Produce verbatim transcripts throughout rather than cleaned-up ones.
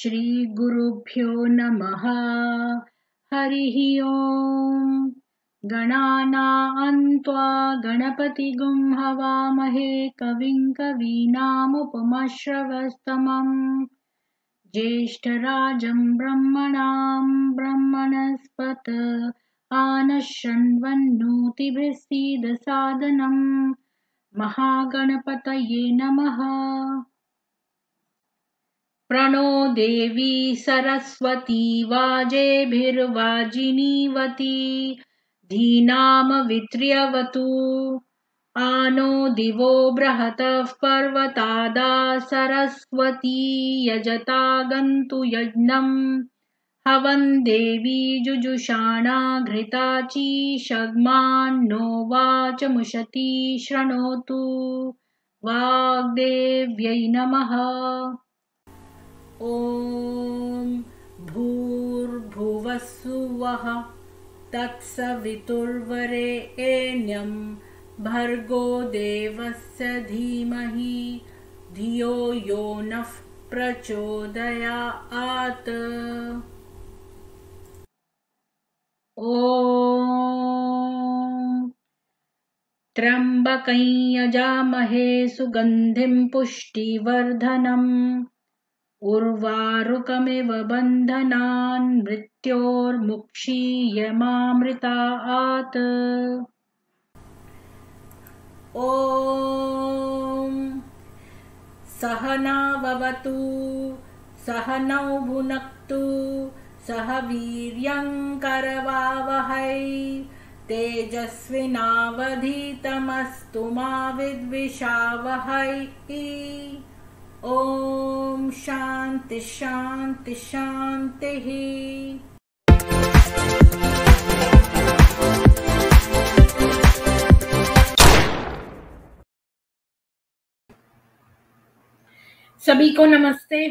श्री गुरुभ्यो नमः। हरिः ओम। गणानान्त्वा गणपतिगुं हवामहे कविं कवीनामुपमश्रवस्तमं ज्येष्ठराजं ब्रह्मणां ब्रह्मणस्पत आनश्रण्वन्नोतिभिस्सीदसादनं महागणपतये नमः। प्रणो देवी सरस्वती वाजेभिर्वाजिनीवती धीनामवित्र्यवतु आनो दिवो बृहतः पर्वतादा सरस्वती यजता गन्तु यज्ञं हवं देवी जुजुषाणा घृताची शग्मान्नो वाचमुशती शृणोतु वाग्देव्यै नमः। ॐ भूर्भुवस्सुवः तत्सवितुर्वरेण्यं भर्गो देवस्य धीमहि धियो यो नः प्रचोदयात्। ॐ त्र्यम्बकं यजामहे सुगन्धिं पुष्टिवर्धनम् उर्वारुकमिव बन्धनान् मृत्योर्मुक्षीयमामृतात्। ॐ सहना भवतु सहनौ भुनक्तु सह वीर्यं करवावहै तेजस्विनावधीतमस्तु मा विद्विषावहै। ओम शांति शांति शांति ही। सभी को नमस्ते।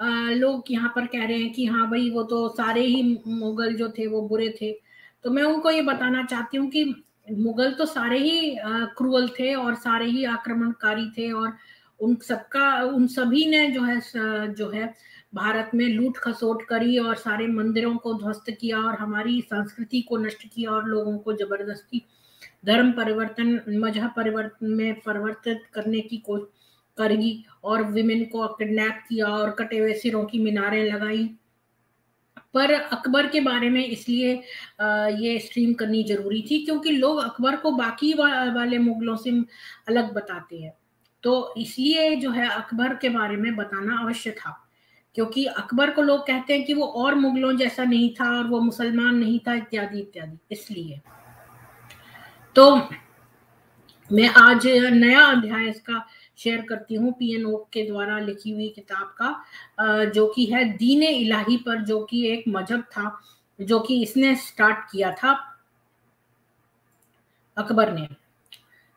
आ, लोग यहाँ पर कह रहे हैं कि हाँ भाई वो तो सारे ही मुगल जो थे वो बुरे थे, तो मैं उनको ये बताना चाहती हूँ कि मुगल तो सारे ही क्रूअल थे और सारे ही आक्रमणकारी थे और उन सबका उन सभी ने जो है जो है भारत में लूट खसोट करी और सारे मंदिरों को ध्वस्त किया और हमारी संस्कृति को नष्ट किया और लोगों को जबरदस्ती धर्म परिवर्तन मजहब परिवर्तन में परिवर्तित करने की कोशिश करी और विमेन को किडनैप किया और कटे हुए सिरों की मीनारें लगाई। पर अकबर के बारे में इसलिए ये स्ट्रीम करनी जरूरी थी क्योंकि लोग अकबर को बाकी वाले मुगलों से अलग बताते हैं, तो इसलिए जो है अकबर के बारे में बताना अवश्य था क्योंकि अकबर को लोग कहते हैं कि वो और मुगलों जैसा नहीं था और वो मुसलमान नहीं था इत्यादि इत्यादि। इसलिए तो मैं आज नया अध्याय इसका शेयर करती हूँ पीएनओ के द्वारा लिखी हुई किताब का, जो कि है दीन इलाही पर, जो कि एक मजहब था जो कि इसने स्टार्ट किया था अकबर ने।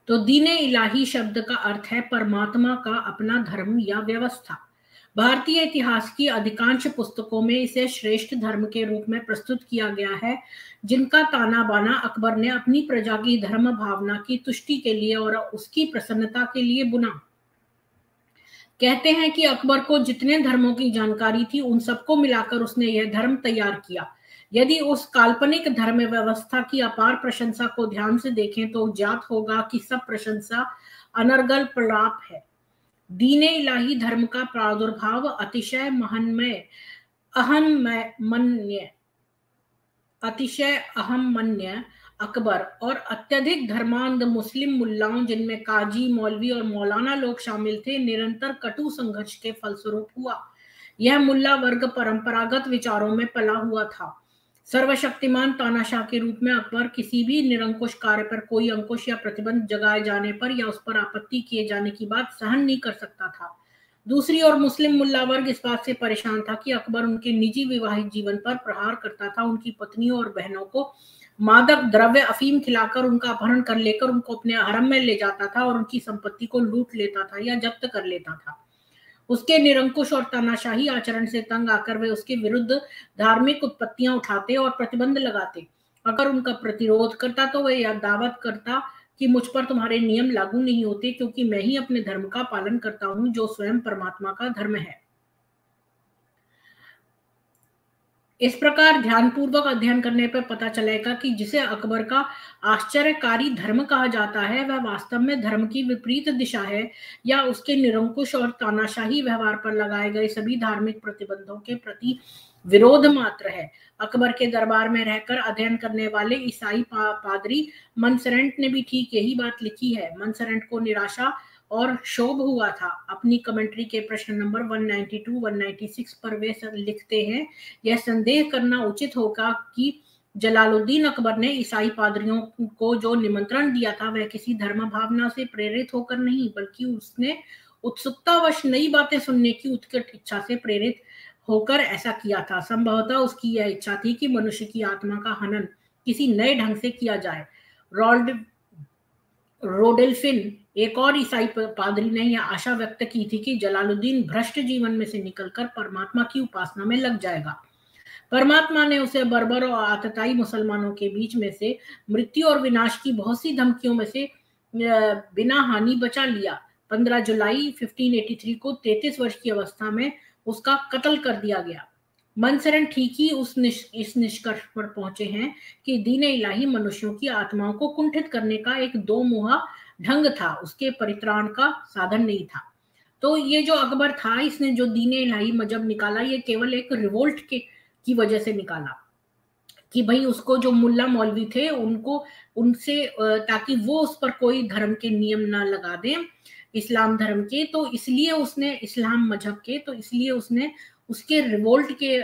तो दीने इलाही शब्द का अर्थ है परमात्मा का अपना धर्म या व्यवस्था। भारतीय इतिहास की अधिकांश पुस्तकों में इसे श्रेष्ठ धर्म के रूप में प्रस्तुत किया गया है, जिनका ताना बाना अकबर ने अपनी प्रजा की धर्म भावना की तुष्टि के लिए और उसकी प्रसन्नता के लिए बुना। कहते हैं कि अकबर को जितने धर्मों की जानकारी थी उन सबको मिलाकर उसने यह धर्म तैयार किया। यदि उस काल्पनिक धर्म व्यवस्था की अपार प्रशंसा को ध्यान से देखें तो ज्ञात होगा कि सब प्रशंसा अनर्गल प्रलाप है। दीने इलाही धर्म का प्रादुर्भाव अतिशय महनमय अहममय मन्य अतिशय अहम मन्य अकबर और अत्यधिक धर्मांध मुस्लिम मुल्लाओं, जिनमें काजी मौलवी और मौलाना लोग शामिल थे, निरंतर कटु संघर्ष के फलस्वरूप हुआ। यह मुल्ला वर्ग परंपरागत विचारों में पला हुआ था। सर्वशक्तिमान तानाशाह के रूप में अकबर किसी भी निरंकुश कार्य पर कोई अंकुश या प्रतिबंध जगाए जाने पर या उस पर आपत्ति किए जाने की बात सहन नहीं कर सकता था। दूसरी ओर मुस्लिम मुल्ला वर्ग इस बात से परेशान था कि अकबर उनके निजी विवाहित जीवन पर प्रहार करता था, उनकी पत्नियों और बहनों को मादक द्रव्य अफीम खिलाकर उनका अपहरण कर लेकर उनको अपने हरम में ले जाता था और उनकी संपत्ति को लूट लेता था या जब्त कर लेता था। उसके निरंकुश और तानाशाही आचरण से तंग आकर वे उसके विरुद्ध धार्मिक उत्पत्तियां उठाते और प्रतिबंध लगाते। अगर उनका प्रतिरोध करता तो वह यह दावत करता कि मुझ पर तुम्हारे नियम लागू नहीं होते क्योंकि मैं ही अपने धर्म का पालन करता हूं जो स्वयं परमात्मा का धर्म है। इस प्रकार ध्यानपूर्वक अध्ययन करने पर पता चलेगा कि जिसे अकबर का आश्चर्यकारी धर्म कहा जाता है वह वास्तव में धर्म की विपरीत दिशा है या उसके निरंकुश और तानाशाही व्यवहार पर लगाए गए सभी धार्मिक प्रतिबंधों के प्रति विरोध मात्र है। अकबर के दरबार में रहकर अध्ययन करने वाले ईसाई पा, पादरी मोन्सेरेट ने भी ठीक यही बात लिखी है। मोन्सेरेट को निराशा और शोभ हुआ था। अपनी कमेंट्री के प्रश्न नंबर एक सौ बानवे, एक सौ छियानवे पर वे लिखते हैं, यह संदेह करना उचित होगा कि जलालुद्दीन अकबर ने ईसाई पादरियों को जो निमंत्रण दिया था वह किसी धर्म भावना से प्रेरित होकर नहीं बल्कि उसने उत्सुकतावश नई बातें सुनने की उत्कट इच्छा से प्रेरित होकर ऐसा किया था। संभवतः उसकी यह इच्छा थी कि मनुष्य की आत्मा का हनन किसी नए ढंग से किया जाए। रोल्ड रोडोल्फिन एक और ईसाई पादरी ने यह आशा व्यक्त की थी कि जलालुद्दीन भ्रष्ट जीवन में से निकलकर परमात्मा की उपासना में लग जाएगा। परमात्मा ने उसे बर्बर और आतताई मुसलमानों के बीच में से मृत्यु और विनाश की बहुत सी धमकियों में से बिना हानि बचा लिया। पंद्रह जुलाई पंद्रह सौ तिरासी को तैंतीस वर्ष की अवस्था में उसका कत्ल कर दिया गया। मोन्सेरेट ठीक ही उस निश, इस निष्कर्ष पर पहुंचे हैं कि दीने इलाही मनुष्यों की आत्माओं को कुंठित करने का एक दो मुहा ढंग था, उसके परित्राण का साधन नहीं था। तो ये जो अकबर था, इसने जो दीने इलाही मजहब निकाला, ये केवल एक रिवोल्ट के की वजह से निकाला कि भाई उसको जो मुल्ला मौलवी थे उनको उनसे ताकि वो उस पर कोई धर्म के नियम ना लगा दें इस्लाम धर्म के, तो इसलिए उसने इस्लाम मजहब के तो इसलिए उसने उसके रिवोल्ट के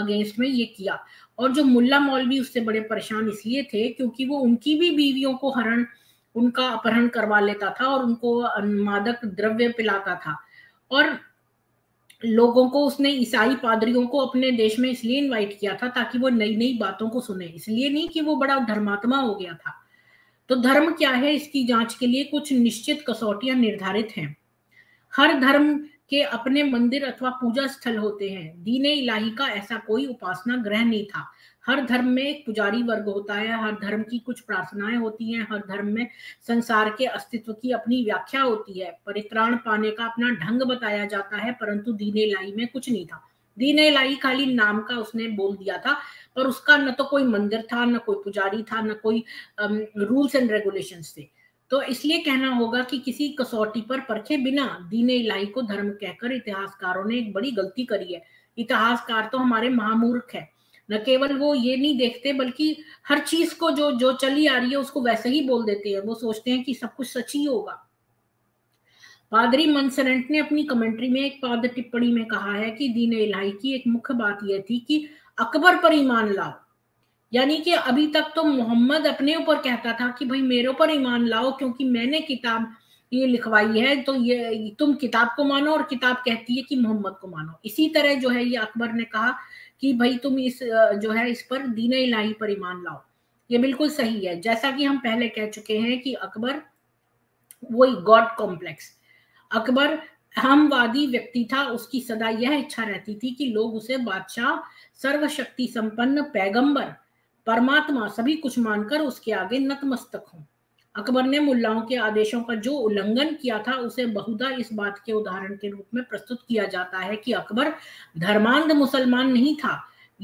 अगेंस्ट में ये किया। और जो मुल्ला मौलवी उससे बड़े परेशान इसलिए थे क्योंकि वो उनकी भी बीवियों को हरण उनका अपहरण करवा लेता था और उनको मादक द्रव्य पिलाता था। और लोगों को उसने ईसाई पादरियों को अपने देश में इसलिए इन्वाइट किया था ताकि वो नई नई बातों को सुने, इसलिए नहीं कि वो बड़ा धर्मात्मा हो गया था। तो धर्म क्या है, इसकी जांच के लिए कुछ निश्चित कसौटियां निर्धारित हैं। हर धर्म के अपने मंदिर अथवा पूजा स्थल होते हैं। दीने इलाही का ऐसा कोई उपासना ग्रह नहीं था। हर धर्म में एक पुजारी वर्ग होता है, हर धर्म की कुछ प्रार्थनाएं होती हैं, हर धर्म में संसार के अस्तित्व की अपनी व्याख्या होती है, परित्राण पाने का अपना ढंग बताया जाता है, परंतु दीने इलाही में कुछ नहीं था। दीने इलाही खाली नाम का उसने बोल दिया था, पर उसका न तो कोई मंदिर था, न कोई पुजारी था, न कोई रूल्स एंड रेगुलेशंस थे। तो इसलिए कहना होगा कि किसी कसौटी पर परखे बिना दीने इलाही को धर्म कहकर इतिहासकारों ने एक बड़ी गलती करी है। इतिहासकार तो हमारे महामूर्ख है। न केवल वो ये नहीं देखते बल्कि हर चीज को जो जो चली आ रही है उसको वैसे ही बोल देते हैं। वो सोचते हैं कि सब कुछ सच ही होगा। पादरी मोन्सेरेट ने अपनी कमेंट्री में एक पाद टिप्पणी में कहा है कि दीने इलाही की एक मुख्य बात यह थी कि अकबर पर ईमान लाओ, यानी कि अभी तक तो मोहम्मद अपने ऊपर कहता था कि भाई मेरे ऊपर ईमान लाओ क्योंकि मैंने किताब ये लिखवाई है, तो ये तुम किताब को मानो और किताब कहती है कि मोहम्मद को मानो। इसी तरह जो है ये अकबर ने कहा कि भाई तुम इस जो है इस पर दीने इलाही पर ईमान लाओ। ये बिल्कुल सही है। जैसा कि हम पहले कह चुके हैं कि अकबर वही गॉड कॉम्प्लेक्स, अकबर हमवादी व्यक्ति था। उसकी सदा यह इच्छा रहती थी कि लोग उसे बादशाह, सर्वशक्ति संपन्न, पैगंबर, परमात्मा सभी कुछ मानकर उसके आगे नतमस्तक हों। अकबर ने मुल्लाओं के आदेशों का जो उल्लंघन किया था उसे बहुधा इस बात के उदाहरण के रूप में प्रस्तुत किया जाता है कि अकबर धर्मांध मुसलमान नहीं था।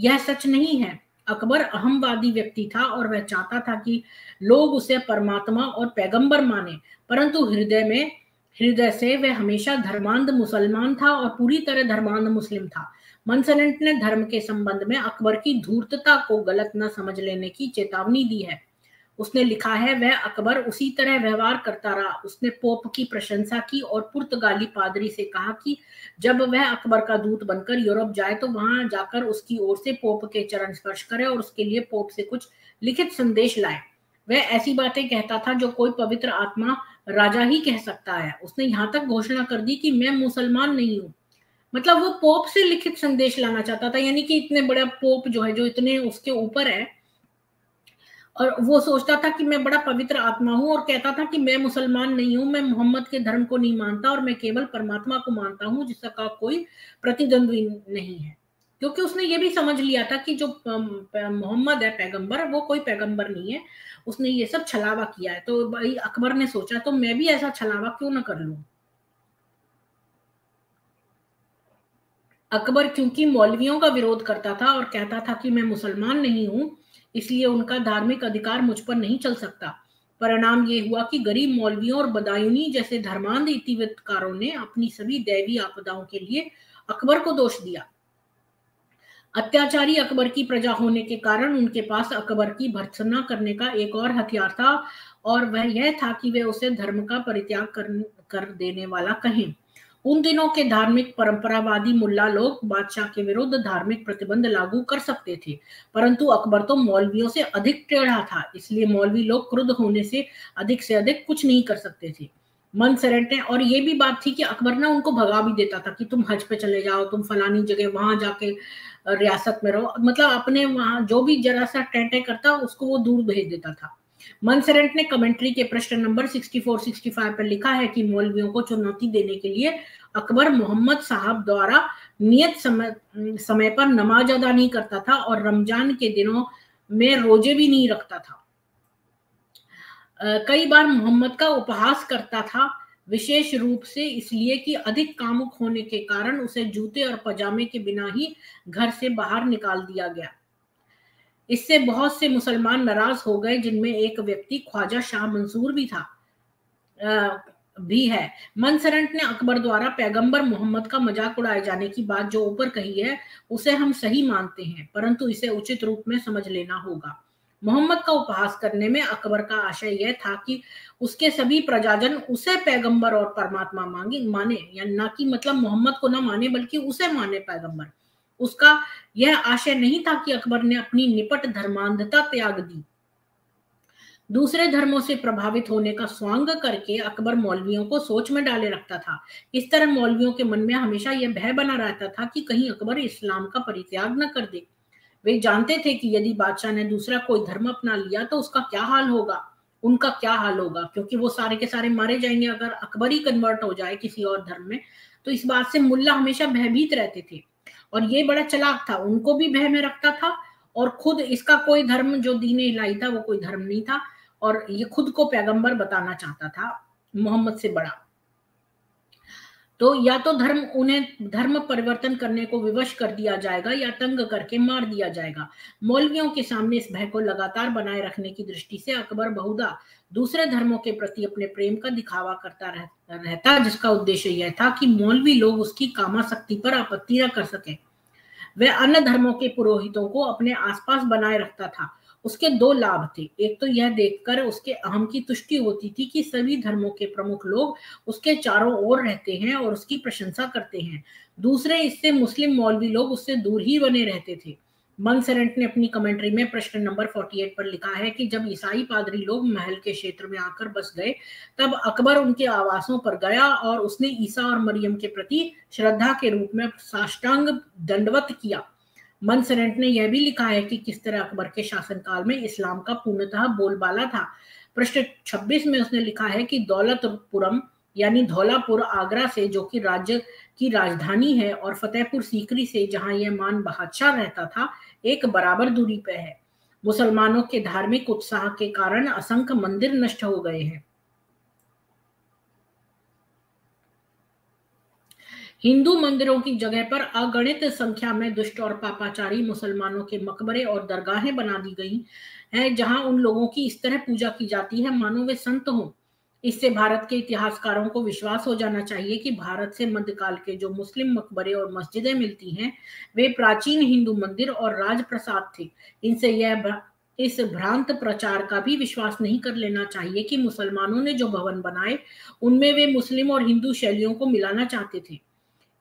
यह सच नहीं है। अकबर अहमवादी व्यक्ति था और वह चाहता था कि लोग उसे परमात्मा और पैगंबर माने, परंतु हृदय में हृदय से वह हमेशा धर्मांध मुसलमान था और पूरी तरह धर्मांध मुस्लिम था। मोन्सेरेट ने धर्म के संबंध में अकबर की धूर्तता को गलत न समझ लेने की चेतावनी दी है। उसने लिखा है, वह अकबर उसी तरह व्यवहार करता रहा। उसने पोप की प्रशंसा की और पुर्तगाली पादरी से कहा कि जब वह अकबर का दूत बनकर यूरोप जाए तो वहां जाकर उसकी ओर से पोप के चरण स्पर्श करे और उसके लिए पोप से कुछ लिखित संदेश लाए। वह ऐसी बातें कहता था जो कोई पवित्र आत्मा राजा ही कह सकता है। उसने यहाँ तक घोषणा कर दी कि मैं मुसलमान नहीं हूँ। मतलब वो पोप से लिखित संदेश लाना चाहता था, यानी कि इतने बड़ा पोप जो है, जो इतने उसके ऊपर है, और वो सोचता था कि मैं बड़ा पवित्र आत्मा हूँ और कहता था कि मैं मुसलमान नहीं हूँ, मैं मोहम्मद के धर्म को नहीं मानता और मैं केवल परमात्मा को मानता हूँ जिसका कोई प्रतिद्वंद्वी नहीं है। क्योंकि उसने ये भी समझ लिया था कि जो मोहम्मद है पैगंबर, वो कोई पैगंबर नहीं है। उसने ये सब छलावा किया है। तो भाई अकबर ने सोचा तो मैं भी ऐसा छलावा क्यों ना कर लूं। अकबर क्योंकि मौलवियों का विरोध करता था और कहता था कि मैं मुसलमान नहीं हूं, इसलिए उनका धार्मिक अधिकार मुझ पर नहीं चल सकता। परिणाम ये हुआ कि गरीब मौलवियों और बदायूनी जैसे धर्मांध इतिवृत्तकारों ने अपनी सभी दैवी आपदाओं के लिए अकबर को दोष दिया। अत्याचारी अकबर की प्रजा होने के कारण उनके पास अकबर की भर्त्सना करने का एक और हथियार था, और वह यह था कि वे उसे धर्म का परित्याग कर, कर देने वाला कहें। उन दिनों के धार्मिक परंपरावादी मुल्ला लोग बादशाह के विरुद्ध धार्मिक प्रतिबंध लागू कर सकते थे, परंतु अकबर तो मौलवियों से अधिक टेढ़ा था, इसलिए मौलवी लोग क्रुद्ध होने से अधिक से अधिक कुछ नहीं कर सकते थे। मनसरेट ने, और ये भी बात थी कि अकबर ना उनको भगा भी देता था कि तुम हज पे चले जाओ, तुम फलानी जगह वहां जाके रियासत में रहो, मतलब अपने वहां जो भी जरा सा टेंटे करता उसको वो दूर भेज देता था। मनसरेट ने कमेंट्री के प्रश्न नंबर चौंसठ पैंसठ पर लिखा है कि मौलवियों को चुनौती देने के लिए अकबर मोहम्मद साहब द्वारा नियत समय समय पर नमाज अदा नहीं करता था और रमजान के दिनों में रोजे भी नहीं रखता था। कई बार मोहम्मद का उपहास करता था, विशेष रूप से इसलिए कि अधिक कामुक होने के कारण उसे जूते और पजामे के बिना ही घर से बाहर निकाल दिया गया। इससे बहुत से मुसलमान नाराज हो गए, जिनमें एक व्यक्ति ख्वाजा शाह मंसूर भी था आ, भी है। मनसरंट ने अकबर द्वारा पैगंबर मोहम्मद का मजाक उड़ाए जाने की बात जो ऊपर कही है उसे हम सही मानते हैं, परंतु इसे उचित रूप में समझ लेना होगा। मोहम्मद का उपहास करने में अकबर का आशय यह था कि उसके सभी प्रजाजन उसे पैगंबर और परमात्मा मांगे माने, या ना कि मतलब मोहम्मद को ना माने बल्कि उसे माने पैगंबर। उसका यह आशय नहीं था कि अकबर ने अपनी निपट धर्मांधता त्याग दी। दूसरे धर्मों से प्रभावित होने का स्वांग करके अकबर मौलवियों को सोच में डाले रखता था। इस तरह मौलवियों के मन में हमेशा यह भय बना रहता था कि कहीं अकबर इस्लाम का परित्याग न कर दे। वे जानते थे कि यदि बादशाह ने दूसरा कोई धर्म अपना लिया तो उसका क्या हाल होगा, उनका क्या हाल होगा, क्योंकि वो सारे के सारे मारे जाएंगे अगर अकबर ही कन्वर्ट हो जाए किसी और धर्म में। तो इस बात से मुल्ला हमेशा भयभीत रहते थे, और ये बड़ा चालाक था, उनको भी भय में रखता था और खुद इसका कोई धर्म जो दीन इलाही था वो कोई धर्म नहीं था, और ये खुद को पैगंबर बताना चाहता था मोहम्मद से बड़ा। तो या तो धर्म उन्हें धर्म परिवर्तन करने को विवश कर दिया जाएगा या तंग करके मार दिया जाएगा। मौलवियों के सामने इस भय को लगातार बनाए रखने की दृष्टि से अकबर बहुधा दूसरे धर्मों के प्रति अपने प्रेम का दिखावा करता रहता, जिसका उद्देश्य यह था कि मौलवी लोग उसकी कामासक्ति पर आपत्ति न कर सके। वह अन्य धर्मों के पुरोहितों को अपने आसपास बनाए रखता था। उसके दो लाभ थे, एक तो यह देखकर उसके अहम की तुष्टि होती थी कि सभी धर्मों के प्रमुख लोग उसके चारों ओर रहते हैं और उसकी प्रशंसा करते हैं, दूसरे इससे मुस्लिम मौलवी लोग उससे दूर ही बने रहते थे। मनसरेट ने अपनी कमेंट्री में प्रश्न नंबर अड़तालीस पर लिखा है कि जब ईसाई पादरी लोग महल के क्षेत्र में आकर बस गए तब अकबर उनके आवासों पर गया और उसने ईसा और मरियम के प्रति श्रद्धा के रूप में साष्टांग दंडवत किया। मनसरेट ने यह भी लिखा है कि किस तरह अकबर के शासनकाल में इस्लाम का पूर्णतः बोलबाला था। पृष्ठ छब्बीस में उसने लिखा है कि दौलतपुरम यानी धौलापुर आगरा से, जो कि राज्य की राजधानी है, और फतेहपुर सीकरी से, जहां यह मान बादशाह रहता था, एक बराबर दूरी पर है। मुसलमानों के धार्मिक उत्साह के कारण असंख्य मंदिर नष्ट हो गए हैं। हिंदू मंदिरों की जगह पर अगणित संख्या में दुष्ट और पापाचारी मुसलमानों के मकबरे और दरगाहें बना दी गई हैं, जहां उन लोगों की इस तरह पूजा की जाती है मानो वे संत हों। इससे भारत के इतिहासकारों को विश्वास हो जाना चाहिए कि भारत से मध्यकाल के जो मुस्लिम मकबरे और मस्जिदें मिलती हैं वे प्राचीन हिंदू मंदिर और राजप्रसाद थे। इनसे यह इस भ्रांत प्रचार का भी विश्वास नहीं कर लेना चाहिए कि मुसलमानों ने जो भवन बनाए उनमें वे मुस्लिम और हिंदू शैलियों को मिलाना चाहते थे।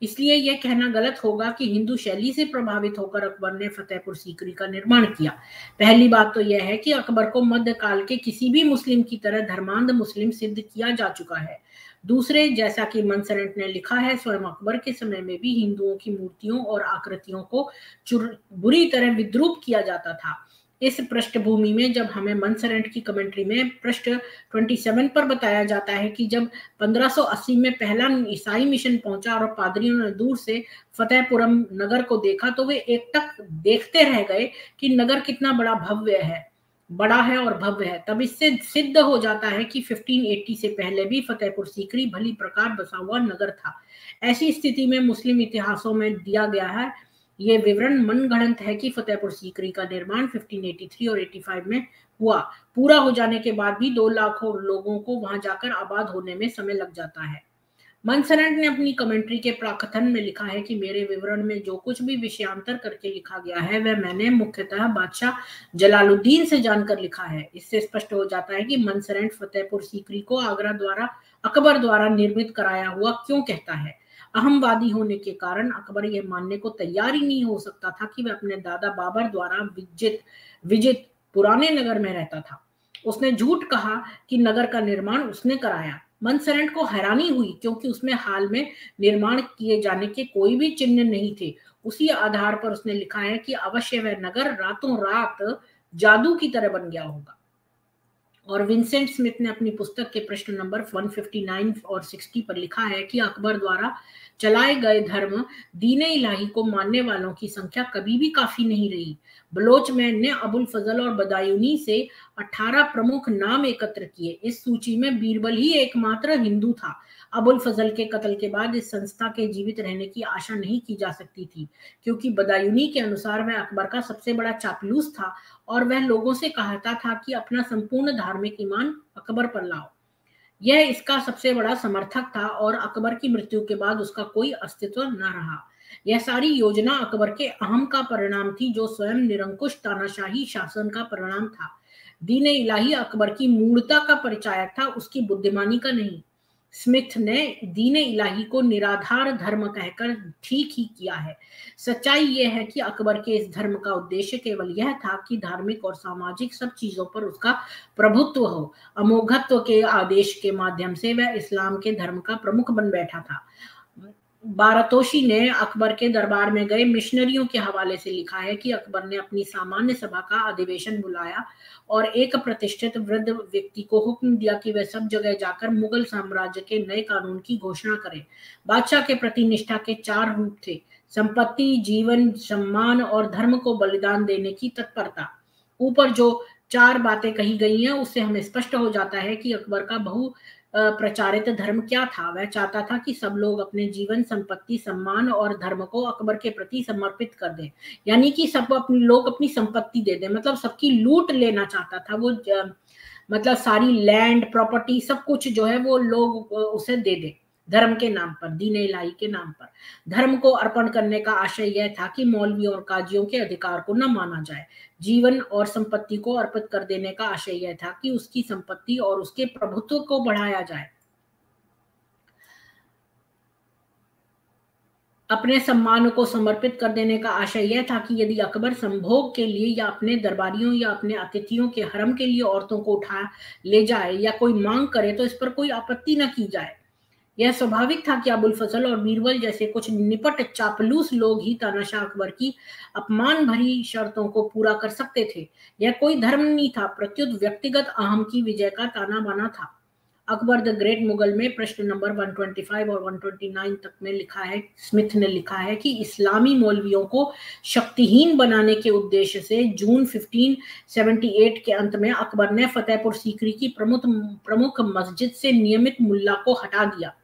इसलिए यह कहना गलत होगा कि हिंदू शैली से प्रभावित होकर अकबर ने फतेहपुर सीकरी का निर्माण किया। पहली बात तो यह है कि अकबर को मध्यकाल के किसी भी मुस्लिम की तरह धर्मांध मुस्लिम सिद्ध किया जा चुका है। दूसरे, जैसा कि मनसरेट ने लिखा है, स्वयं अकबर के समय में भी हिंदुओं की मूर्तियों और आकृतियों को बुरी तरह विद्रूप किया जाता था। इस पृष्ठभूमि में जब हमें मनसरेट की कमेंट्री में पृष्ठ सत्ताईस पर बताया जाता है कि जब पंद्रह सौ अस्सी में पहला ईसाई मिशन पहुंचा और पादरियों ने दूर से फतेहपुरम नगर को देखा तो वे एकटक देखते रह गए कि नगर कितना बड़ा भव्य है। बड़ा है और भव्य है। तब इससे सिद्ध हो जाता है कि पंद्रह सौ अस्सी से पहले भी फतेहपुर सीकरी भली प्रकार बसा हुआ नगर था। ऐसी स्थिति में मुस्लिम इतिहासों में दिया गया है ये विवरण मनगढ़ंत है कि फतेहपुर सीकरी का निर्माण पंद्रह सौ तिरासी और पचासी में हुआ। पूरा हो जाने के बाद भी दो लाखों लोगों को वहां जाकर आबाद होने में समय लग जाता है। मनसरट ने अपनी कमेंट्री के प्राकथन में लिखा है कि मेरे विवरण में जो कुछ भी विषयांतर करके लिखा गया है वह मैंने मुख्यतः बादशाह जलालुद्दीन से जानकर लिखा है। इससे स्पष्ट हो जाता है कि मनसरट फतेहपुर सीकरी को आगरा द्वारा अकबर द्वारा निर्मित कराया हुआ क्यों कहता है। अहमवादी होने के कारण अकबर यह मानने को तैयार ही नहीं हो सकता था कि वह अपने दादा बाबर द्वारा विजित विजित पुराने नगर में रहता था। उसने झूठ कहा कि नगर का निर्माण उसने कराया। मनसरट को हैरानी हुई क्योंकि उसमें हाल में निर्माण किए जाने के कोई भी चिन्ह नहीं थे। उसी आधार पर उसने लिखा है कि अवश्य वह नगर रातों रात जादू की तरह बन गया होगा। और विंसेंट स्मिथ ने अपनी पुस्तक के प्रश्न नंबर एक सौ उनसठ और साठ पर लिखा है कि अकबर द्वारा चलाए गए धर्म दीने इलाही को मानने वालों की संख्या कभी भी काफी नहीं रही। बलोचमैन ने अबुल फजल और बदायूनी से अठारह प्रमुख नाम एकत्र किए। इस सूची में बीरबल ही एकमात्र हिंदू था। अबुल फजल के कत्ल के बाद इस संस्था के जीवित रहने की आशा नहीं की जा सकती थी क्योंकि बदायूनी के अनुसार वह अकबर का सबसे बड़ा चापलूस था और वह लोगों से कहता था कि अपना संपूर्ण धार्मिक ईमान अकबर पर लाओ। यह इसका सबसे बड़ा समर्थक था और अकबर की मृत्यु के बाद उसका कोई अस्तित्व न रहा। यह सारी योजना अकबर के अहम का परिणाम थी जो स्वयं निरंकुश तानाशाही शासन का परिणाम था। दीन इलाही अकबर की मूर्ता का परिचायक था, उसकी बुद्धिमानी का नहीं। स्मिथ ने दीन इलाही को निराधार धर्म कहकर ठीक ही किया है। सच्चाई यह है कि अकबर के इस धर्म का उद्देश्य केवल यह था कि धार्मिक और सामाजिक सब चीजों पर उसका प्रभुत्व हो। अमोघत्व के आदेश के माध्यम से वह इस्लाम के धर्म का प्रमुख बन बैठा था। बारातोशी ने अकबर के दरबार में गए मिशनरियों के हवाले से लिखा है कि अकबर ने अपनी सामान्य सभा का अधिवेशन बुलाया और एक प्रतिष्ठित वृद्ध व्यक्ति को हुक्म दिया कि वह सब जगह जाकर मुगल साम्राज्य के नए कानून की घोषणा करे। बादशाह के प्रति निष्ठा के चार रूप थे: संपत्ति, जीवन, सम्मान और धर्म को बलिदान देने की तत्परता। ऊपर जो चार बातें कही गई हैं उससे हमें स्पष्ट हो जाता है कि अकबर का बहु प्रचारित धर्म क्या था। वह चाहता था कि सब लोग अपने जीवन, संपत्ति, सम्मान और धर्म को अकबर के प्रति समर्पित कर दें, यानी कि सब अपने लोग अपनी संपत्ति दे दें, मतलब सबकी लूट लेना चाहता था वो, मतलब सारी लैंड प्रॉपर्टी सब कुछ जो है वो लोग उसे दे दें धर्म के नाम पर, दीन इलाही के नाम पर। धर्म को अर्पण करने का आशय यह था कि मौलवियों और काजियों के अधिकार को न माना जाए। जीवन और संपत्ति को अर्पित कर देने का आशय यह था कि उसकी संपत्ति और उसके प्रभुत्व को बढ़ाया जाए। अपने सम्मान को समर्पित कर देने का आशय यह था कि यदि अकबर संभोग के लिए या अपने दरबारियों या अपने अतिथियों के हरम के लिए औरतों को उठा ले जाए या कोई मांग करे तो इस पर कोई आपत्ति न की जाए। यह स्वाभाविक था कि अबुल फजल और बीरबल जैसे कुछ निपट चापलूस लोग ही तानाशाह अकबर की अपमान भरी शर्तों को पूरा कर सकते थे। यह कोई धर्म नहीं था, प्रत्युत व्यक्तिगत अहम की विजय का ताना बाना था। अकबर द ग्रेट मुगल में प्रश्न नंबर एक सौ पच्चीस और एक सौ उनतीस तक में लिखा है, स्मिथ ने लिखा है कि इस्लामी मौलवियों को शक्तिहीन बनाने के उद्देश्य से जून पंद्रह सौ अठहत्तर के अंत में अकबर ने फतेहपुर सीकरी की प्रमुख प्रमुख मस्जिद से नियमित मुल्ला को हटा दिया।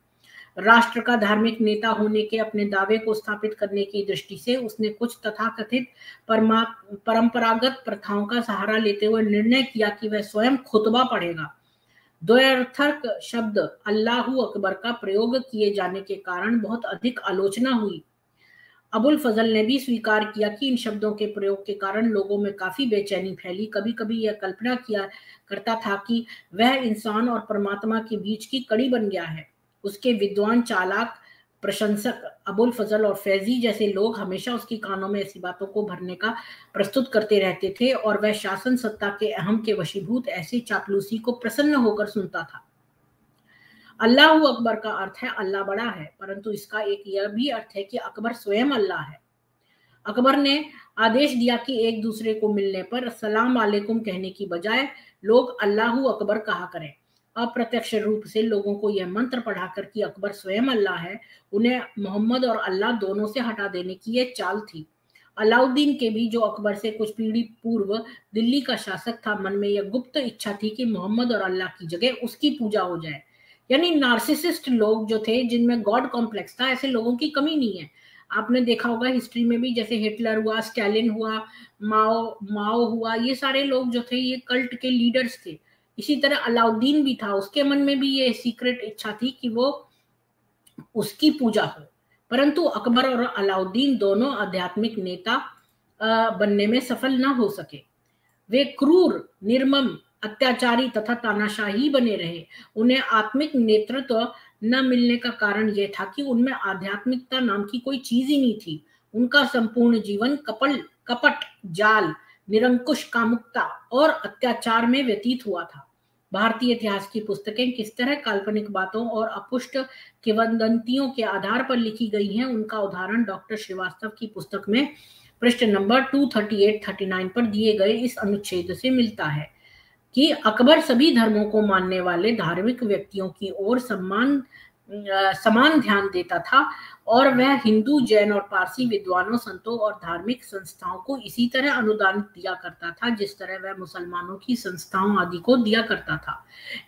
राष्ट्र का धार्मिक नेता होने के अपने दावे को स्थापित करने की दृष्टि से उसने कुछ तथाकथित परंपरागत प्रथाओं का सहारा लेते हुए निर्णय किया कि वह स्वयं खुतबा पढ़ेगा। द्वयर्थक शब्द अल्लाहू अकबर का प्रयोग किए जाने के कारण बहुत अधिक आलोचना हुई। अबुल फजल ने भी स्वीकार किया कि इन शब्दों के प्रयोग के कारण लोगों में काफी बेचैनी फैली। कभी कभी यह कल्पना किया करता था कि वह इंसान और परमात्मा के बीच की कड़ी बन गया है। उसके विद्वान, चालाक, प्रशंसक अबुल फजल और फैजी जैसे लोग हमेशा उसकी कानों में ऐसी बातों को भरने का प्रस्तुत करते रहते थे और वह शासन सत्ता के अहम के वशीभूत ऐसी चापलूसी को प्रसन्न होकर सुनता था। अल्लाहू अकबर का अर्थ है अल्लाह बड़ा है, परंतु इसका एक यह भी अर्थ है कि अकबर स्वयं अल्लाह है। अकबर ने आदेश दिया कि एक दूसरे को मिलने पर सलाम वालेकुम कहने की बजाय लोग अल्लाहू अकबर कहा करें। अप्रत्यक्ष रूप से लोगों को यह मंत्र पढ़ाकर कि अकबर स्वयं अल्लाह है, उन्हें मोहम्मद और अल्लाह दोनों से हटा देने की यह चाल थी। अलाउद्दीन के भी, जो अकबर से कुछ पीढ़ी पूर्व दिल्ली का शासक था, मन में यह गुप्त इच्छा थी कि मोहम्मद और अल्लाह की जगह उसकी पूजा हो जाए। यानी नार्सिसिस्ट लोग जो थे, जिनमें गॉड कॉम्प्लेक्स था, ऐसे लोगों की कमी नहीं है। आपने देखा होगा हिस्ट्री में भी, जैसे हिटलर हुआ, स्टालिन हुआ, माओ माओ हुआ, ये सारे लोग जो थे ये कल्ट के लीडर्स थे। इसी तरह अलाउद्दीन भी था, उसके मन में भी ये सीक्रेट इच्छा थी कि वो उसकी पूजा हो, परंतु अकबर और अलाउद्दीन दोनों आध्यात्मिक नेता बनने में सफल ना हो सके। वे क्रूर, निर्मम, अत्याचारी तथा तानाशाही बने रहे। उन्हें आत्मिक नेतृत्व न मिलने का कारण यह था कि उनमें आध्यात्मिकता नाम की कोई चीज ही नहीं थी। उनका संपूर्ण जीवन कपल कपट, जाल, निरंकुश कामुकता और अत्याचार में व्यतीत हुआ था। भारतीय इतिहास की पुस्तकें किस तरह काल्पनिक बातों और अपुष्ट किंवदंतियों के आधार पर लिखी गई हैं, उनका उदाहरण डॉक्टर श्रीवास्तव की पुस्तक में पृष्ठ नंबर दो सौ अड़तीस उनतालीस पर दिए गए इस अनुच्छेद से मिलता है कि अकबर सभी धर्मों को मानने वाले धार्मिक व्यक्तियों की ओर सम्मान समान ध्यान देता था, और वह हिंदू, जैन और पारसी विद्वानों, संतों और धार्मिक संस्थाओं को इसी तरह अनुदान दिया करता था जिस तरह वह मुसलमानों की संस्थाओं आदि को दिया करता था।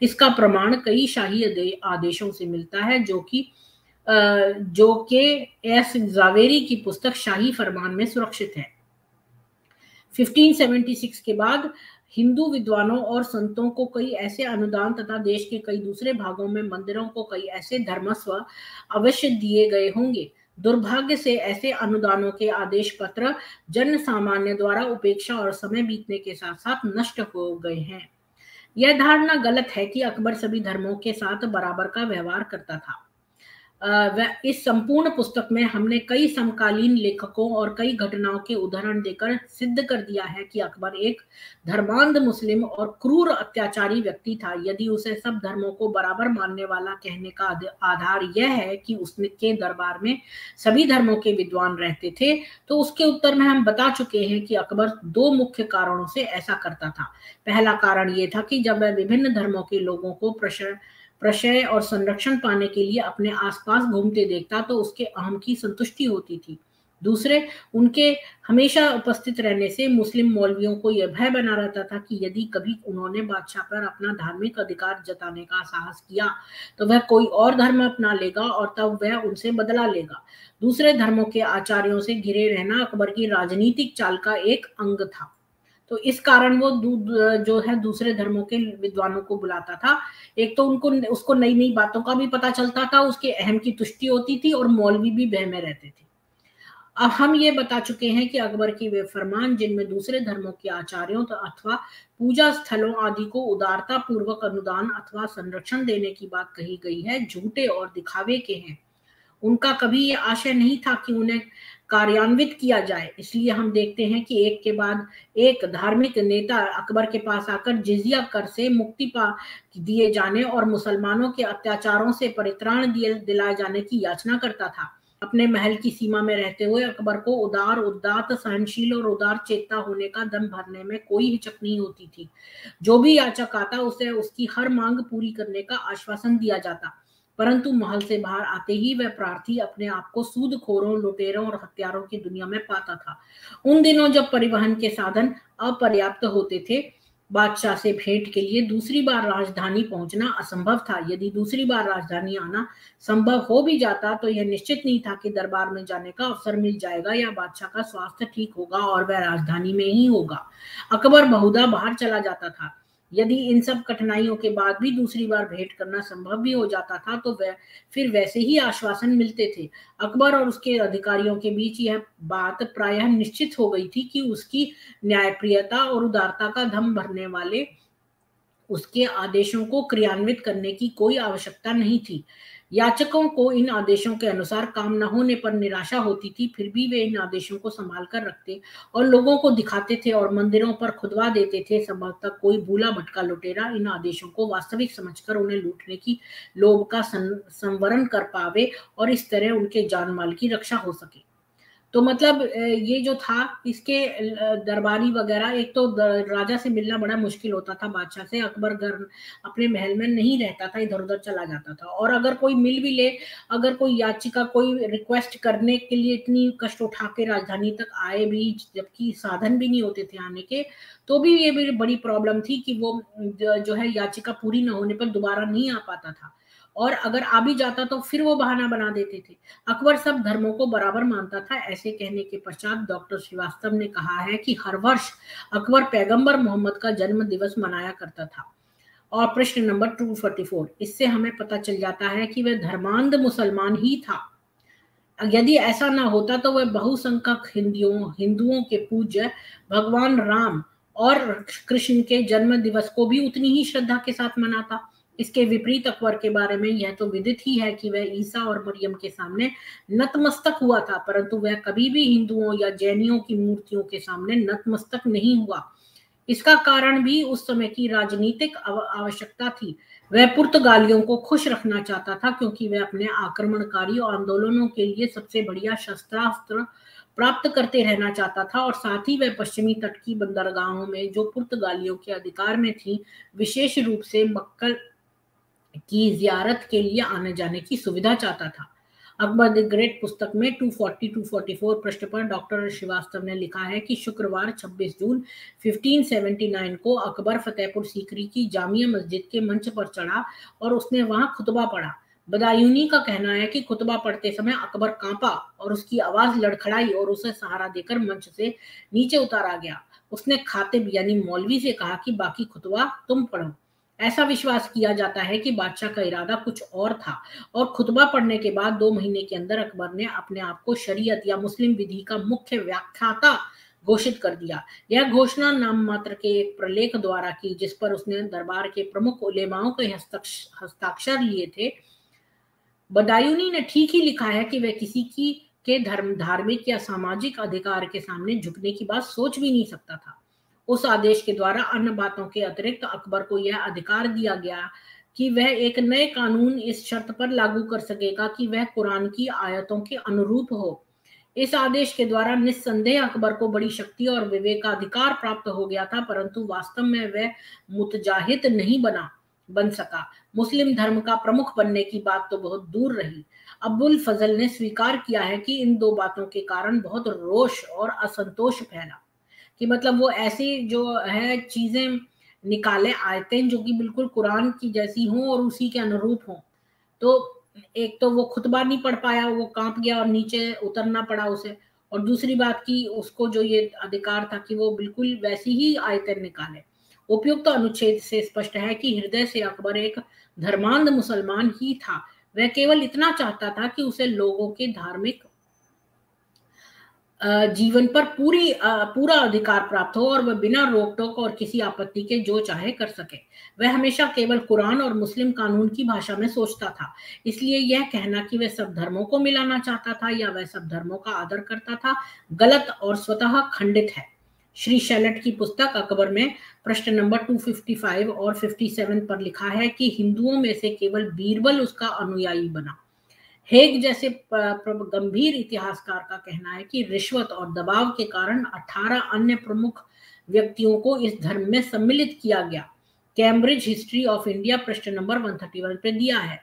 इसका प्रमाण कई शाही आदेशों से मिलता है, जो कि जो के एस जावेरी की पुस्तक शाही फरमान में सुरक्षित है। पंद्रह सौ छिहत्तर के बाद हिंदू विद्वानों और संतों को कई ऐसे अनुदान तथा देश के कई दूसरे भागों में मंदिरों को कई ऐसे धर्मस्व अवश्य दिए गए होंगे। दुर्भाग्य से ऐसे अनुदानों के आदेश पत्र जन सामान्य द्वारा उपेक्षा और समय बीतने के साथ साथ नष्ट हो गए हैं। यह धारणा गलत है कि अकबर सभी धर्मों के साथ बराबर का व्यवहार करता था। इस संपूर्ण पुस्तक में हमने कई समकालीन लेखकों और कई घटनाओं के उदाहरण देकर सिद्ध कर दिया है कि अकबर एक धर्मांध, मुस्लिम और क्रूर अत्याचारी व्यक्ति था। यदि उसे सब धर्मों को बराबर मानने वाला कहने का आधार यह है कि उसने के दरबार में सभी धर्मों के विद्वान रहते थे, तो उसके उत्तर में हम बता चुके हैं कि अकबर दो मुख्य कारणों से ऐसा करता था। पहला कारण ये था कि जब वह विभिन्न धर्मों के लोगों को प्रशंसा प्रशय और संरक्षण पाने के लिए अपने आसपास घूमते देखता, तो उसके अहम की संतुष्टि होती थी। दूसरे, उनके हमेशा उपस्थित रहने से मुस्लिम मौलवियों को यह भय बना रहता था कि यदि कभी उन्होंने बादशाह पर अपना धार्मिक अधिकार जताने का साहस किया तो वह कोई और धर्म अपना लेगा और तब वह उनसे बदला लेगा। दूसरे, धर्मों के आचार्यों से घिरे रहना अकबर की राजनीतिक चाल का एक अंग था, तो इस कारण वो जो है दूसरे धर्मों के विद्वानों को बुलाता था। एक तो उनको उसको नई नई बातों का भी पता चलता था, उसके अहम की तुष्टि होती थी और मौलवी भी भय में रहते थे। अब हम ये बता चुके हैं कि अकबर की वे फरमान जिनमें दूसरे धर्मों के आचार्यों तो अथवा पूजा स्थलों आदि को उदारता पूर्वक अनुदान अथवा संरक्षण देने की बात कही गई है, झूठे और दिखावे के हैं। उनका कभी ये आशय नहीं था कि उन्हें कार्यान्वित किया जाए। इसलिए हम देखते हैं कि एक के बाद एक धार्मिक नेता अकबर के पास आकर जिजिया कर से मुक्ति पा दिए जाने और मुसलमानों के अत्याचारों से परित्राण दिलाए जाने की याचना करता था। अपने महल की सीमा में रहते हुए अकबर को उदार, उदात, सहनशील और उदार चेता होने का दम भरने में कोई हिचक नहीं होती थी। जो भी याचक आता उसे उसकी हर मांग पूरी करने का आश्वासन दिया जाता, परंतु महल से बाहर आते ही वह प्रार्थी अपने आप को सूदखोरों, लुटेरों और हत्यारों की दुनिया में पाता था। उन दिनों जब परिवहन के साधन अपर्याप्त होते थे, बादशाह से भेंट के लिए दूसरी बार राजधानी पहुंचना असंभव था। यदि दूसरी बार राजधानी आना संभव हो भी जाता तो यह निश्चित नहीं था कि दरबार में जाने का अवसर मिल जाएगा या बादशाह का स्वास्थ्य ठीक होगा और वह राजधानी में ही होगा। अकबर बहुधा बाहर चला जाता था। यदि इन सब कठिनाइयों के बाद भी दूसरी बार भेंट करना संभव भी हो जाता था तो वह फिर वैसे ही आश्वासन मिलते थे। अकबर और उसके अधिकारियों के बीच यह बात प्रायः निश्चित हो गई थी कि उसकी न्यायप्रियता और उदारता का दम भरने वाले उसके आदेशों को क्रियान्वित करने की कोई आवश्यकता नहीं थी। याचकों को इन आदेशों के अनुसार काम न होने पर निराशा होती थी, फिर भी वे इन आदेशों को संभाल कर रखते और लोगों को दिखाते थे और मंदिरों पर खुदवा देते थे। संभवतः कोई भूला भटका लुटेरा इन आदेशों को वास्तविक समझकर उन्हें लूटने की लोभ का संवरण कर पावे और इस तरह उनके जान माल की रक्षा हो सके। तो मतलब ये जो था इसके दरबारी वगैरह, एक तो राजा से मिलना बड़ा मुश्किल होता था, बादशाह से। अकबर घर अपने महल में नहीं रहता था, इधर उधर चला जाता था, और अगर कोई मिल भी ले, अगर कोई याचिका कोई रिक्वेस्ट करने के लिए इतनी कष्ट उठा के राजधानी तक आए भी, जबकि साधन भी नहीं होते थे आने के, तो भी ये भी बड़ी प्रॉब्लम थी कि वो जो है याचिका पूरी न होने पर दोबारा नहीं आ पाता था, और अगर आ भी जाता तो फिर वो बहाना बना देते थे। अकबर सब धर्मों को बराबर मानता था। ऐसे कहने के पश्चात डॉक्टर श्रीवास्तव ने कहा है कि हर वर्ष अकबर पैगंबर मोहम्मद का जन्म दिवस मनाया करता था, और प्रश्न नंबर दो सौ चौवालीस। इससे हमें पता चल जाता है कि वह धर्मांध मुसलमान ही था। यदि ऐसा ना होता तो वह बहुसंख्यक हिंदुओं हिंदुओं के पूज्य भगवान राम और कृष्ण के जन्म दिवस को भी उतनी ही श्रद्धा के साथ मनाता। इसके विपरीत अकबर के बारे में यह तो विदित ही है कि वह ईसा और मरियम के सामने नतमस्तक हुआ था, परंतु वह कभी भी हिंदुओं या जैनियों की मूर्तियों के सामने नतमस्तक नहीं हुआ। इसका कारण भी उस समय की राजनीतिक आवश्यकता थी। वह पुर्तगालियों को खुश रखना चाहता था, क्योंकि वह अपने आक्रमणकारी आंदोलनों के लिए सबसे बढ़िया शस्त्रास्त्र प्राप्त करते रहना चाहता था, और साथ ही वह पश्चिमी तट की बंदरगाहों में जो पुर्तगालियों के अधिकार में थी, विशेष रूप से मक्कल की जियारत के लिए आने जाने की सुविधा चाहता था। अकबर द ग्रेट पुस्तक में दो सौ चालीस दो सौ चौवालीस पृष्ठ पर डॉक्टर श्रीवास्तव ने लिखा है कि शुक्रवार छब्बीस जून पंद्रह सौ उन्यासी को अकबर फतेहपुर सीकरी की जामिया मस्जिद के मंच पर चढ़ा और उसने वहां खुतबा पढ़ा। बदायूनी का कहना है कि खुतबा पढ़ते समय अकबर कांपा और उसकी आवाज लड़खड़ाई और उसे सहारा देकर मंच से नीचे उतारा गया। उसने खातिब यानी मौलवी से कहा कि बाकी खुतबा तुम पढ़ो। ऐसा विश्वास किया जाता है कि बादशाह का इरादा कुछ और था, और खुतबा पढ़ने के बाद दो महीने के अंदर अकबर ने अपने आप को शरीयत या मुस्लिम विधि का मुख्य व्याख्याता घोषित कर दिया। यह घोषणा नाम मात्र के एक प्रलेख द्वारा की, जिस पर उसने दरबार के प्रमुख उलेमाओं के हस्ताक्षर लिए थे। बदायूनी ने ठीक ही लिखा है कि वह किसी की के धर्म धार्मिक या सामाजिक अधिकार के सामने झुकने की बात सोच भी नहीं सकता था। उस आदेश के द्वारा अन्य बातों के अतिरिक्त अकबर को यह अधिकार दिया गया कि वह एक नए कानून इस शर्त पर लागू कर सकेगा कि वह कुरान की आयतों के अनुरूप हो। इस आदेश के द्वारा निस्संदेह अकबर को बड़ी शक्ति और विवेकाधिकार प्राप्त हो गया था, परंतु वास्तव में वह मुतजाहिद नहीं बना बन सका। मुस्लिम धर्म का प्रमुख बनने की बात तो बहुत दूर रही। अबुल फजल ने स्वीकार किया है कि इन दो बातों के कारण बहुत रोष और असंतोष फैला, कि मतलब वो ऐसी जो है चीजें निकाले, आयतें जो कि बिल्कुल कुरान की जैसी हों और उसी के अनुरूप हों। तो एक तो वो खुतबा नहीं पढ़ पाया, वो कांप गया और नीचे उतरना पड़ा उसे, और दूसरी बात कि उसको जो ये अधिकार था कि वो बिल्कुल वैसी ही आयतें निकाले। उपयुक्त अनुच्छेद से स्पष्ट है कि हृदय से अकबर एक धर्मांध मुसलमान ही था। वह केवल इतना चाहता था कि उसे लोगों के धार्मिक जीवन पर पूरी पूरा अधिकार प्राप्त हो और वह बिना रोक टोक और किसी आपत्ति के जो चाहे कर सके। वह हमेशा केवल कुरान और मुस्लिम कानून की भाषा में सोचता था। इसलिए यह कहना कि वह सब धर्मों को मिलाना चाहता था या वह सब धर्मों का आदर करता था, गलत और स्वतः खंडित है। श्री शैलट की पुस्तक अकबर में प्रश्न नंबर दो सौ पचपन और सत्तावन पर लिखा है कि हिंदुओं में से केवल बीरबल उसका अनुयायी बना। हेग जैसे गंभीर इतिहासकार का कहना है कि रिश्वत और दबाव के कारण अठारह अन्य प्रमुख व्यक्तियों को इस धर्म में सम्मिलित किया गया। कैम्ब्रिज हिस्ट्री ऑफ इंडिया प्रश्न नंबर एक सौ इकतीस पे दिया है।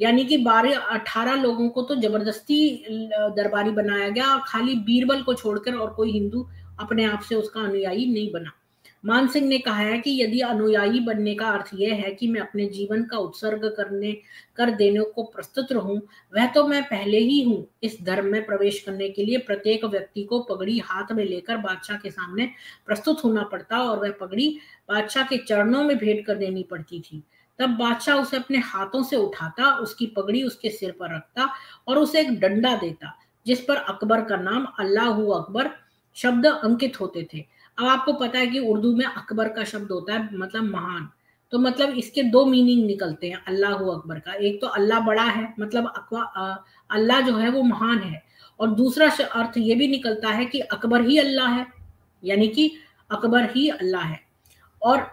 यानी कि बारह अठारह लोगों को तो जबरदस्ती दरबारी बनाया गया, और खाली बीरबल को छोड़कर और कोई हिंदू अपने आप से उसका अनुयायी नहीं बना। मान सिंह ने कहा है कि यदि अनुयायी बनने का अर्थ यह है कि मैं अपने जीवन का उत्सर्ग करने कर देने को प्रस्तुत रहूं, वह तो मैं पहले ही हूं। इस धर्म में प्रवेश करने के लिए प्रत्येक व्यक्ति को पगड़ी हाथ में लेकर बादशाह के सामने प्रस्तुत होना पड़ता, और वह पगड़ी बादशाह के चरणों में भेंट कर देनी पड़ती थी। तब बादशाह उसे अपने हाथों से उठाता, उसकी पगड़ी उसके सिर पर रखता और उसे एक डंडा देता, जिस पर अकबर का नाम अल्लाहू अकबर शब्द अंकित होते थे। अब आपको पता है कि उर्दू में अकबर का शब्द होता है मतलब महान, तो मतलब इसके दो मीनिंग निकलते हैं अल्लाहू अकबर का। एक तो अल्लाह बड़ा है, मतलब अल्लाह जो है वो महान है, और दूसरा अर्थ ये भी निकलता है कि अकबर ही अल्लाह है, यानी कि अकबर ही अल्लाह है। और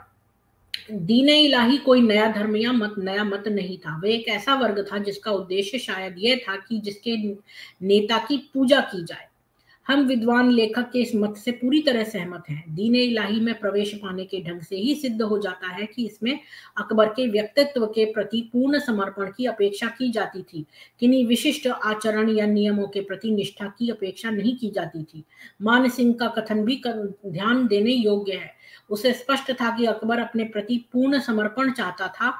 दीने इलाही कोई नया धर्म या मत नया मत नहीं था। वह एक ऐसा वर्ग था जिसका उद्देश्य शायद यह था कि जिसके नेता की पूजा की जाए। हम विद्वान लेखक के इस मत से पूरी तरह सहमत हैं। दीन इलाही में प्रवेश पाने के ढंग से ही सिद्ध हो जाता है कि इसमें अकबर के व्यक्तित्व के प्रति पूर्ण समर्पण की अपेक्षा की जाती थी, किन्हीं विशिष्ट आचरण या नियमों के प्रति निष्ठा की अपेक्षा नहीं की जाती थी। मान सिंह का कथन भी ध्यान देने योग्य है। उसे स्पष्ट था कि अकबर अपने प्रति पूर्ण समर्पण चाहता था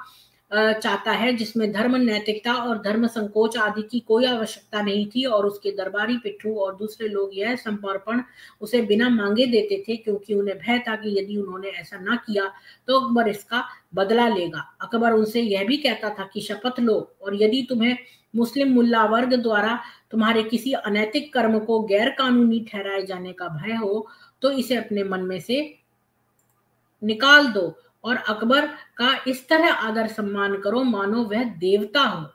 चाहता है जिसमें धर्म नैतिकता और धर्म संकोच आदि की कोई आवश्यकता नहीं थी, और उसके दरबारी पिट्ठू और दूसरे लोग यह समर्पण उसे बिना मांगे देते थे, क्योंकि उन्हें भय था कि यदि उन्होंने ऐसा ना किया तो अकबर इसका बदला लेगा। अकबर उनसे यह भी कहता था कि शपथ लो और यदि तुम्हें मुस्लिम मुल्ला वर्ग द्वारा तुम्हारे किसी अनैतिक कर्म को गैर कानूनी ठहराए जाने का भय हो तो इसे अपने मन में से निकाल दो और अकबर का इस तरह आदर सम्मान करो मानो वह देवता हो।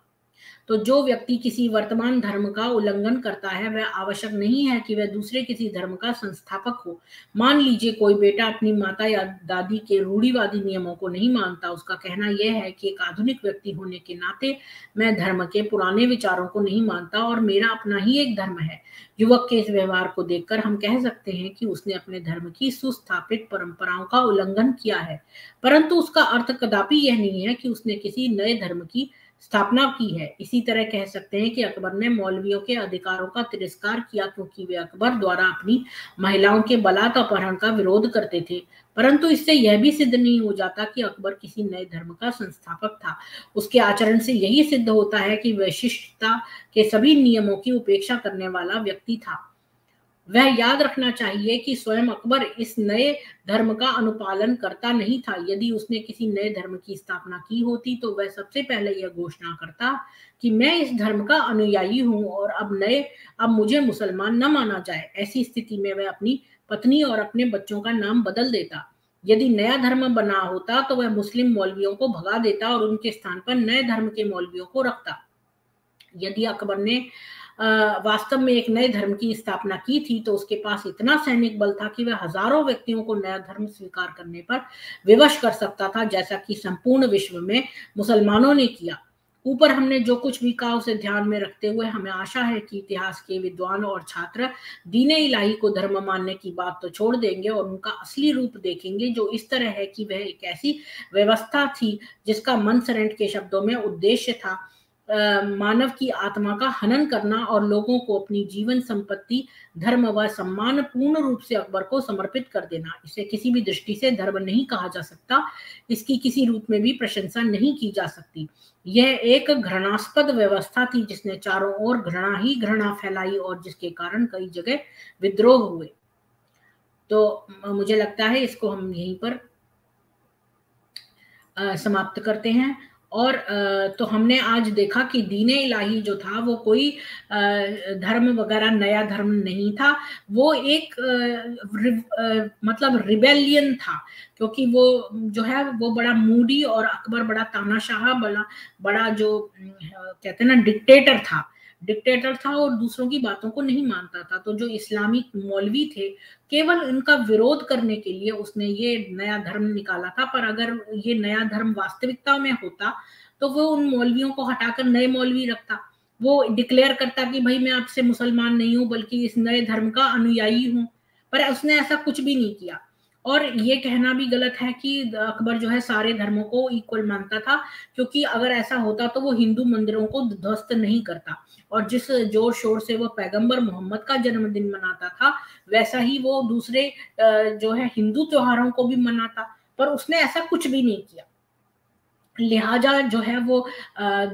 तो जो व्यक्ति किसी वर्तमान धर्म का उल्लंघन करता है वह आवश्यक नहीं है कि वह दूसरे किसी धर्म का संस्थापक हो। मान लीजिए कोई बेटा अपनी माता या दादी के रूढ़िवादी नियमों को नहीं मानता, उसका कहना यह है कि एक आधुनिक व्यक्ति होने के नाते मैं धर्म के पुराने विचारों को नहीं मानता और मेरा अपना ही एक धर्म है। युवक के इस व्यवहार को देखकर हम कह सकते हैं कि उसने अपने धर्म की सुस्थापित परंपराओं का उल्लंघन किया है, परंतु उसका अर्थ कदापि यह नहीं है कि उसने किसी नए धर्म की स्थापना की है। इसी तरह कह सकते हैं कि अकबर ने मौलवियों के अधिकारों का तिरस्कार किया क्योंकि वे अकबर द्वारा अपनी महिलाओं के बलात् अपहरण का विरोध करते थे, परंतु इससे यह भी सिद्ध नहीं हो जाता कि अकबर किसी नए धर्म का संस्थापक था। उसके आचरण से यही सिद्ध होता है कि वैशिष्टता के सभी नियमों की उपेक्षा करने वाला व्यक्ति था। वह याद रखना चाहिए कि स्वयं अकबर इस नए धर्म का अनुपालन करता नहीं था। यदि उसने किसी नए धर्म की स्थापना की होती तो वह सबसे पहले यह घोषणा करता कि मैं इस धर्म का अनुयायी हूं और अब नए अब मुझे मुसलमान न माना जाए। ऐसी स्थिति में वह अपनी पत्नी और अपने बच्चों का नाम बदल देता। यदि नया धर्म बना होता तो वह मुस्लिम मौलवियों को भगा देता और उनके स्थान पर नए धर्म के मौलवियों को रखता। यदि अकबर ने वास्तव में एक नए धर्म की स्थापना की थी तो उसके पास इतना सैनिक बल था कि वह हजारों व्यक्तियों को नया धर्म स्वीकार करने पर विवश कर सकता था, जैसा कि संपूर्ण विश्व में मुसलमानों ने किया। ऊपर हमने जो कुछ भी कहा उसे ध्यान में रखते हुए हमें आशा है कि इतिहास के विद्वान और छात्र दीने इलाही को धर्म मानने की बात तो छोड़ देंगे और उनका असली रूप देखेंगे, जो इस तरह है कि वह एक ऐसी व्यवस्था थी जिसका मनसरेंट के शब्दों में उद्देश्य था मानव की आत्मा का हनन करना और लोगों को अपनी जीवन संपत्ति, धर्म व सम्मान पूर्ण रूप से अकबर को समर्पित कर देना। इसे किसी भी दृष्टि से धर्म नहीं कहा जा सकता, इसकी किसी रूप में भी प्रशंसा नहीं की जा सकती। यह एक घृणास्पद व्यवस्था थी जिसने चारों ओर घृणा ही घृणा फैलाई और जिसके कारण कई जगह विद्रोह हुए। तो मुझे लगता है इसको हम यहीं पर आ, समाप्त करते हैं। और तो हमने आज देखा कि दीन इलाही जो था वो कोई धर्म वगैरह नया धर्म नहीं था, वो एक रिव, मतलब रिबेलियन था, क्योंकि वो जो है वो बड़ा मूडी और अकबर बड़ा तानाशाह बड़ा बड़ा जो कहते हैं ना डिक्टेटर था डिक्टेटर था और दूसरों की बातों को नहीं मानता था। तो जो इस्लामिक मौलवी थे केवल उनका विरोध करने के लिए उसने ये नया धर्म निकाला था, पर अगर ये नया धर्म वास्तविकता में होता तो वो उन मौलवियों को हटाकर नए मौलवी रखता। वो डिक्लेयर करता कि भाई मैं आपसे मुसलमान नहीं हूँ बल्कि इस नए धर्म का अनुयायी हूँ, पर उसने ऐसा कुछ भी नहीं किया। और ये कहना भी गलत है कि अकबर जो है सारे धर्मों को इक्वल मानता था, क्योंकि अगर ऐसा होता तो वो हिंदू मंदिरों को ध्वस्त नहीं करता और जिस जोर शोर से वो पैगंबर मोहम्मद का जन्मदिन मनाता था वैसा ही वो दूसरे जो है हिंदू त्योहारों को भी मनाता, पर उसने ऐसा कुछ भी नहीं किया। लिहाजा जो है वो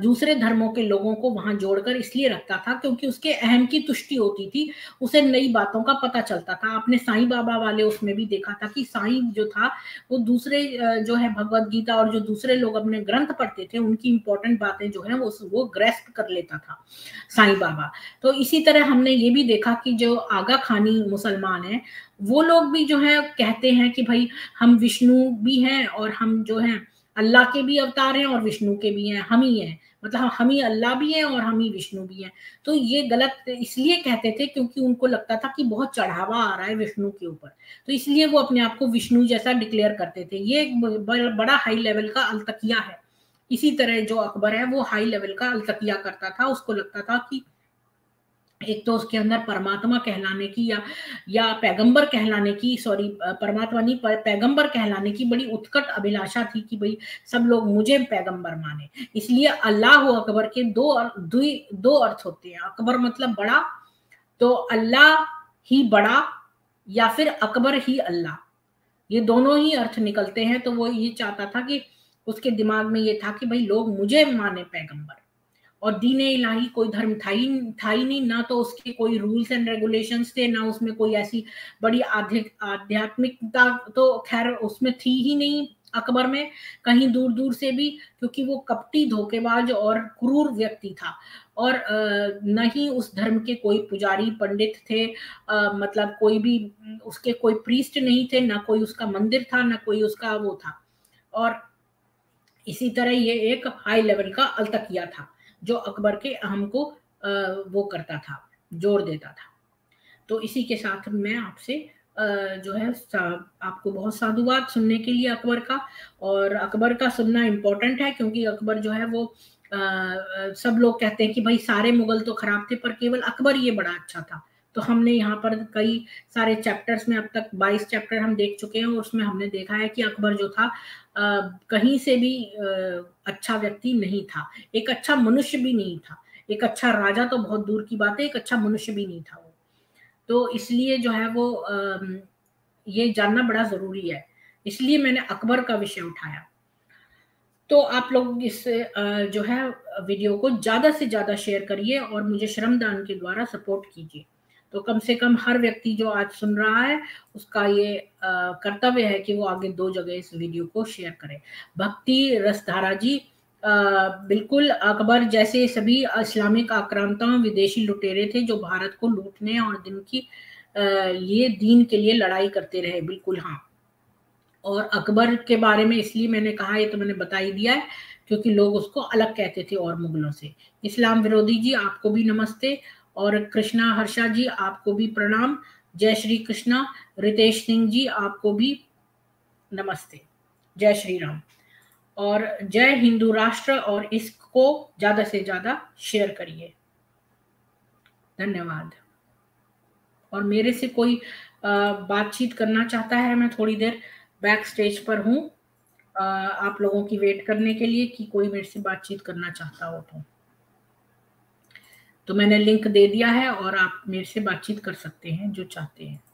दूसरे धर्मों के लोगों को वहां जोड़कर इसलिए रखता था क्योंकि उसके अहम की तुष्टि होती थी, उसे नई बातों का पता चलता था। आपने साईं बाबा वाले उसमें भी देखा था कि साईं जो था वो दूसरे जो है भगवत गीता और जो दूसरे लोग अपने ग्रंथ पढ़ते थे उनकी इंपॉर्टेंट बातें जो है वो वो ग्रेस्प कर लेता था साईं बाबा। तो इसी तरह हमने ये भी देखा कि जो आगा खानी मुसलमान है वो लोग भी जो है कहते हैं कि भाई हम विष्णु भी हैं और हम जो है अल्लाह के भी अवतार हैं और विष्णु के भी हैं, हम ही हैं, मतलब हम ही अल्लाह भी हैं और हम ही विष्णु भी हैं। तो ये गलत इसलिए कहते थे क्योंकि उनको लगता था कि बहुत चढ़ावा आ रहा है विष्णु के ऊपर, तो इसलिए वो अपने आप को विष्णु जैसा डिक्लेयर करते थे। ये एक बड़ा हाई लेवल का अलतकिया है। इसी तरह जो अकबर है वो हाई लेवल का अलतकिया करता था, उसको लगता था कि एक तो उसके अंदर परमात्मा कहलाने की या या पैगंबर कहलाने की सॉरी परमात्मा नहीं पैगंबर कहलाने की बड़ी उत्कट अभिलाषा थी कि भाई सब लोग मुझे पैगंबर माने। इसलिए अल्लाह अकबर के दो दो अर्थ होते हैं। अकबर मतलब बड़ा, तो अल्लाह ही बड़ा या फिर अकबर ही अल्लाह, ये दोनों ही अर्थ निकलते हैं। तो वो ये चाहता था कि उसके दिमाग में ये था कि भाई लोग मुझे माने पैगंबर, और दीने इलाही कोई धर्म था ही था ही नहीं, ना तो उसके कोई रूल्स एंड रेगुलेशंस थे, ना उसमें कोई ऐसी बड़ी आध्यात्मिकता तो खैर उसमें थी ही नहीं अकबर में कहीं दूर दूर से भी, क्योंकि वो कपटी धोखेबाज और क्रूर व्यक्ति था। और न ही उस धर्म के कोई पुजारी पंडित थे, आ, मतलब कोई भी उसके कोई प्रीस्ट नहीं थे, ना कोई उसका मंदिर था, ना कोई उसका वो था। और इसी तरह ये एक हाई लेवल का अलतकिया था जो अकबर के अहम को वो करता था, जोर देता था। तो इसी के साथ मैं आपसे जो है आपको बहुत साधुवाद सुनने के लिए अकबर का, और अकबर का सुनना इम्पोर्टेंट है क्योंकि अकबर जो है वो आ, सब लोग कहते हैं कि भाई सारे मुगल तो खराब थे पर केवल अकबर ये बड़ा अच्छा था। तो हमने यहाँ पर कई सारे चैप्टर्स में अब तक बाईस चैप्टर हम देख चुके हैं, और उसमें हमने देखा है कि अकबर जो था आ, कहीं से भी आ, अच्छा व्यक्ति नहीं था, एक अच्छा मनुष्य भी नहीं था, एक अच्छा राजा तो बहुत दूर की बात है, एक अच्छा मनुष्य भी नहीं था वो। तो इसलिए जो है वो आ, ये जानना बड़ा जरूरी है, इसलिए मैंने अकबर का विषय उठाया। तो आप लोग इस जो है वीडियो को ज्यादा से ज्यादा शेयर करिए और मुझे श्रमदान के द्वारा सपोर्ट कीजिए। तो कम से कम हर व्यक्ति जो आज सुन रहा है उसका ये कर्तव्य है कि वो आगे दो जगह इस वीडियो को शेयर करे। भक्ति रसधारा जी आ, बिल्कुल अकबर जैसे सभी इस्लामिक आक्रांताओं विदेशी लुटेरे थे जो भारत को लूटने और दिन की ये दीन के लिए लड़ाई करते रहे। बिल्कुल हाँ, और अकबर के बारे में इसलिए मैंने कहा, ये तो मैंने बता ही दिया है, क्योंकि लोग उसको अलग कहते थे और मुगलों से। इस्लाम विरोधी जी आपको भी नमस्ते, और कृष्णा हर्षा जी आपको भी प्रणाम, जय श्री कृष्णा। रितेश सिंह जी आपको भी नमस्ते, जय श्री राम और जय हिंदू राष्ट्र, और इसको ज्यादा से ज्यादा शेयर करिए। धन्यवाद। और मेरे से कोई बातचीत करना चाहता है, मैं थोड़ी देर बैक स्टेज पर हूँ आप लोगों की वेट करने के लिए कि कोई मेरे से बातचीत करना चाहता हो तो तो मैंने लिंक दे दिया है और आप मेरे से बातचीत कर सकते हैं जो चाहते हैं।